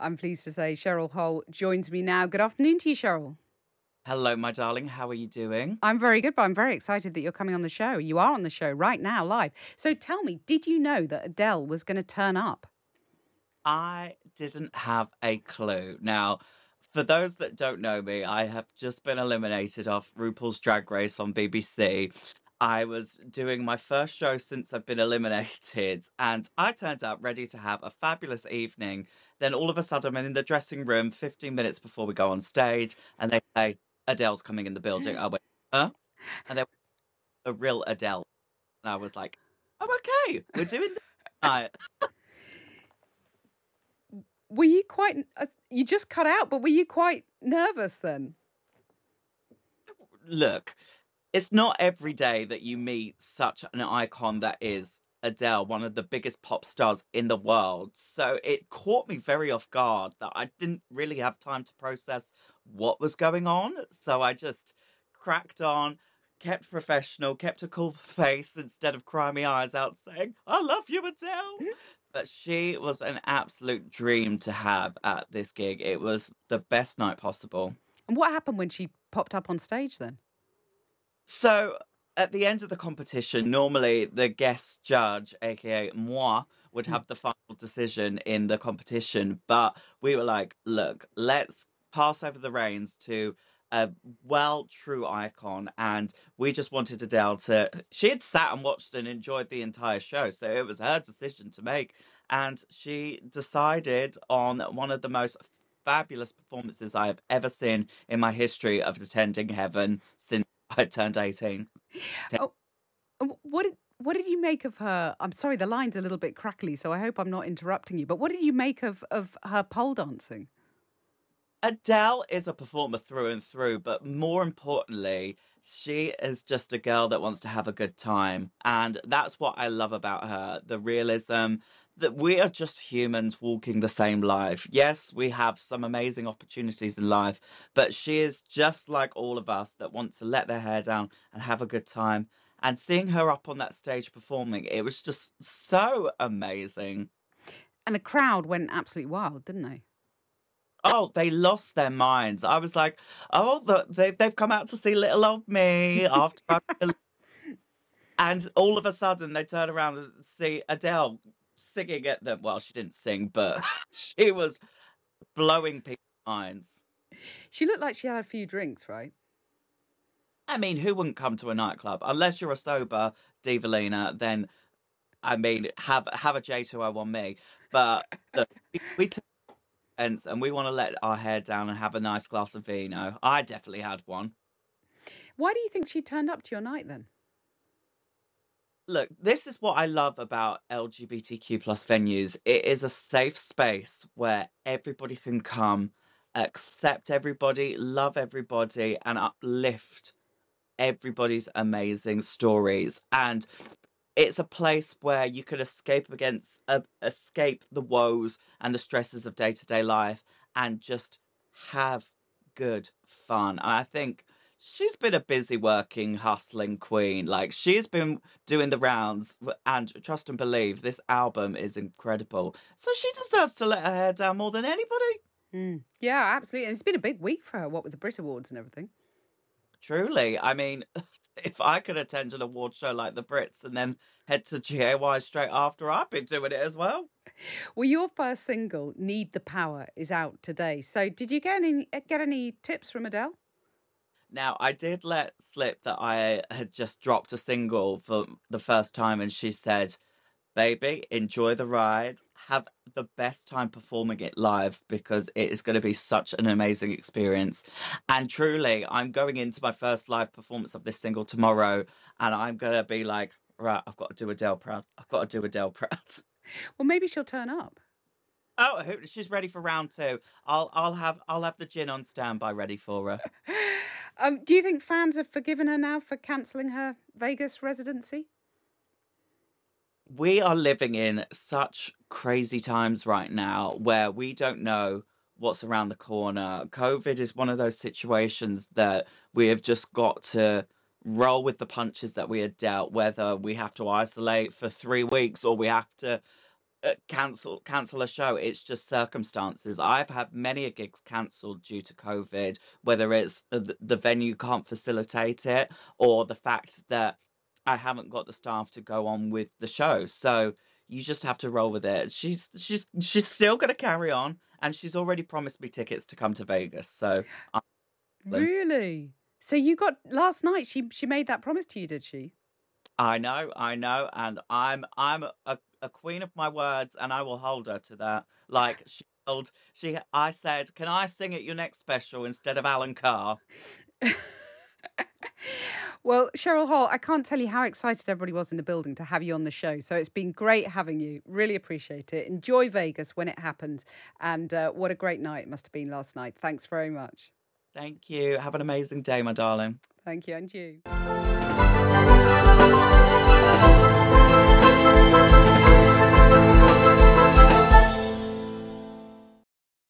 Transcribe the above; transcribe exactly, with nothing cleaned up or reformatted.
I'm pleased to say Cheryl Hole joins me now. Good afternoon to you, Cheryl. Hello, my darling. How are you doing? I'm very good, but I'm very excited that you're coming on the show. You are on the show right now, live. So tell me, did you know that Adele was going to turn up? I didn't have a clue. Now, for those that don't know me, I have just been eliminated off RuPaul's Drag Race on B B C. I was doing my first show since I've been eliminated, and I turned up ready to have a fabulous evening. Then all of a sudden, I'm in the dressing room fifteen minutes before we go on stage, and they say, Adele's coming in the building. I went, huh? And they went, a real Adele. And I was like, oh, okay, we're doing this tonight. Were you quite, uh, you just cut out, but were you quite nervous then? Look, it's not every day that you meet such an icon that is Adele, one of the biggest pop stars in the world. So it caught me very off guard that I didn't really have time to process what was going on. So I just cracked on, kept professional, kept a cool face instead of crying my eyes out saying, I love you, Adele. But she was an absolute dream to have at this gig. It was the best night possible. And what happened when she popped up on stage then? So at the end of the competition, normally the guest judge, a k a moi, would have the final decision in the competition. But we were like, look, let's pass over the reins to a well true icon, and we just wanted Adele to, she had sat and watched and enjoyed the entire show, so it was her decision to make, and she decided on one of the most fabulous performances I have ever seen in my history of attending heaven since I turned eighteen. Oh, what did, what did you make of her? I'm sorry, the line's a little bit crackly, so I hope I'm not interrupting you, but what did you make of, of her pole dancing? Adele is a performer through and through, but more importantly, she is just a girl that wants to have a good time. And that's what I love about her, the realism that we are just humans walking the same life. Yes, we have some amazing opportunities in life, but she is just like all of us that want to let their hair down and have a good time. And seeing her up on that stage performing, it was just so amazing. And the crowd went absolutely wild, didn't they? Oh, they lost their minds. I was like, oh, they've, they've come out to see little old me. after, after And all of a sudden, they turn around and see Adele singing at them. Well, she didn't sing, but she was blowing people's minds. She looked like she had a few drinks, right? I mean, who wouldn't come to a nightclub? Unless you're a sober divalina, then, I mean, have have a J two oh one me. But look, we, we took and we want to let our hair down and have a nice glass of vino. I definitely had one. Why do you think she turned up to your night then? Look, this is what I love about L G B T Q plus venues. It is a safe space where everybody can come, accept everybody, love everybody, and uplift everybody's amazing stories. And it's a place where you can escape against, uh, escape the woes and the stresses of day-to-day life and just have good fun. And I think she's been a busy working, hustling queen. Like, she's been doing the rounds, and trust and believe, this album is incredible. So she deserves to let her hair down more than anybody. Mm. Yeah, absolutely. And it's been a big week for her, what with the Brit Awards and everything. Truly. I mean... If I could attend an award show like the Brits and then head to G A Y straight after, I've been doing it as well. Well, your first single, Need the Power, is out today. So did you get any, get any tips from Adele? Now, I did let slip that I had just dropped a single for the first time, and she said, baby, enjoy the ride. Have the best time performing it live because it is going to be such an amazing experience. And truly, I'm going into my first live performance of this single tomorrow, and I'm going to be like, right, I've got to do Adele proud. I've got to do Adele proud. Well, maybe she'll turn up. Oh, she's ready for round two. I'll, I'll have, I'll have the gin on standby ready for her. um, do you think fans have forgiven her now for cancelling her Vegas residency? We are living in such crazy times right now where we don't know what's around the corner. COVID is one of those situations that we have just got to roll with the punches that we are dealt, whether we have to isolate for three weeks or we have to uh, cancel cancel a show. It's just circumstances. I've had many a gigs cancelled due to COVID, whether it's the, the venue can't facilitate it or the fact that I haven't got the staff to go on with the show. So you just have to roll with it. She's she's she's still going to carry on, and she's already promised me tickets to come to Vegas. So I'm... Really? So you got last night? She she made that promise to you, did she? I know, I know, and I'm I'm a, a queen of my words, and I will hold her to that. Like she told, she I said, "Can I sing at your next special instead of Alan Carr?" Well, Cheryl Hole, I can't tell you how excited everybody was in the building to have you on the show. So it's been great having you. Really appreciate it. Enjoy Vegas when it happens. And uh, what a great night it must have been last night. Thanks very much. Thank you. Have an amazing day, my darling. Thank you, and you.